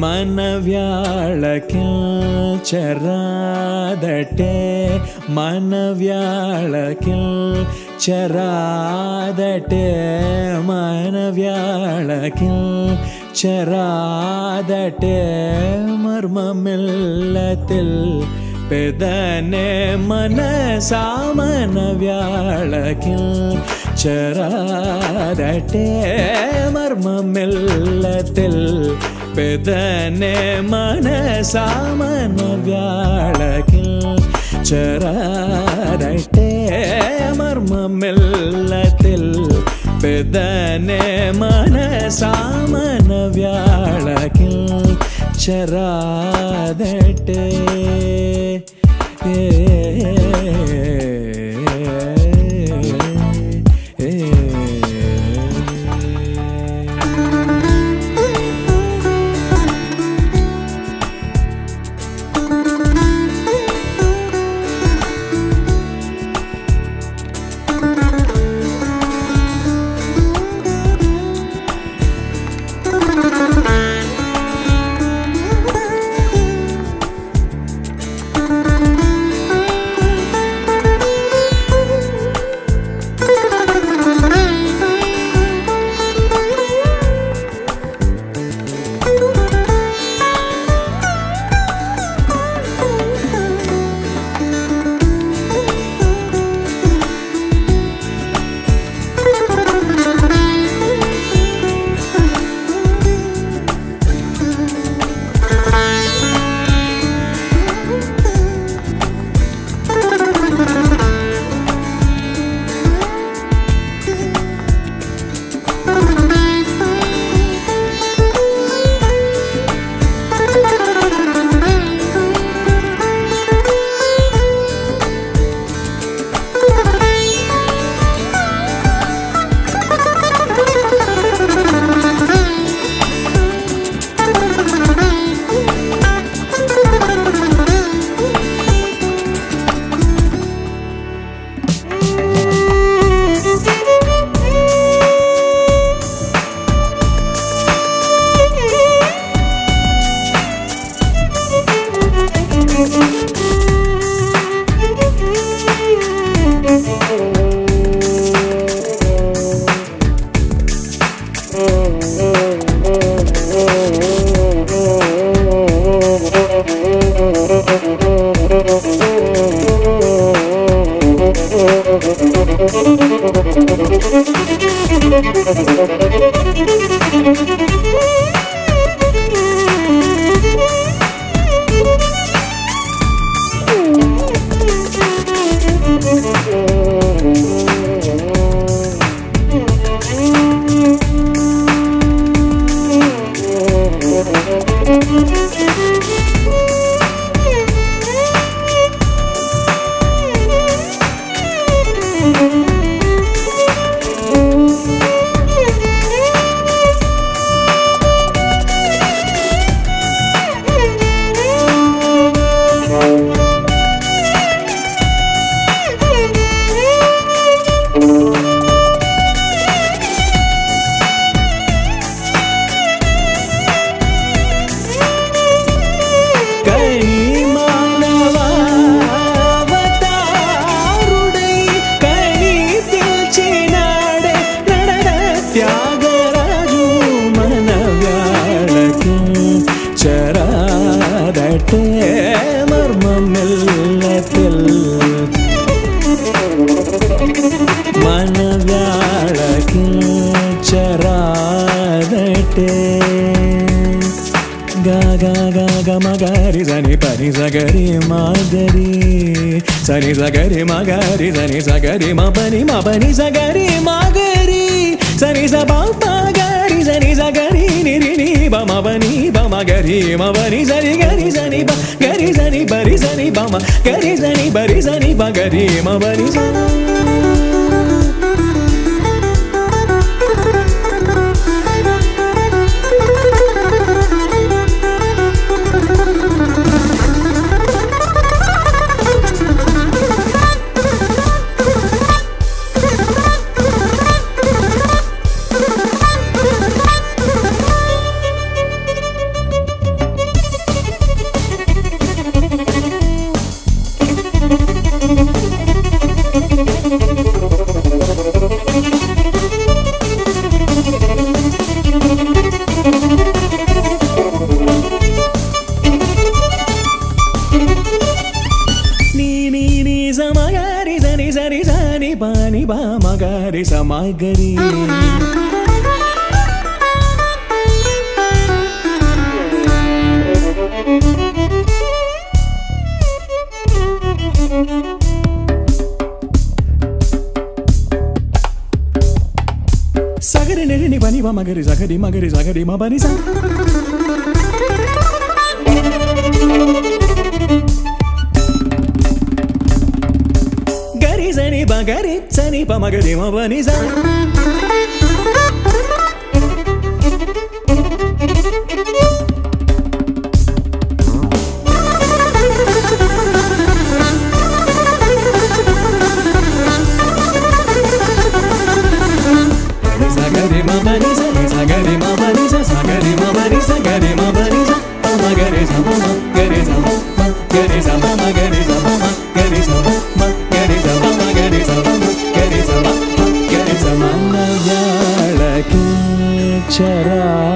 Manavyalakinchara date Manavyalakinchara date Manavyalakinchara date marmamillathil pedane manasa Manavyalakinchara date marmamillathil pedane manasa manavyalakinchara date marmamillathil pedane manasa manavyalakinchara date Ni sa ma ga ri sa ni sa ni ba ma ga ri sa ma ga ri. Sa ga ri ni ni ba ni ba ma ga ri ma ba ni sa. Gari sani pa magari ma bani sa. Sagari ma bani sa, sagari ma bani sa, sagari ma bani sa, sagari ma bani sa. Pa magari sa ma, gari sa ma, gari sa ma, magari sa ma, gari sa ma, gari sa ma. Manavyalakinchara.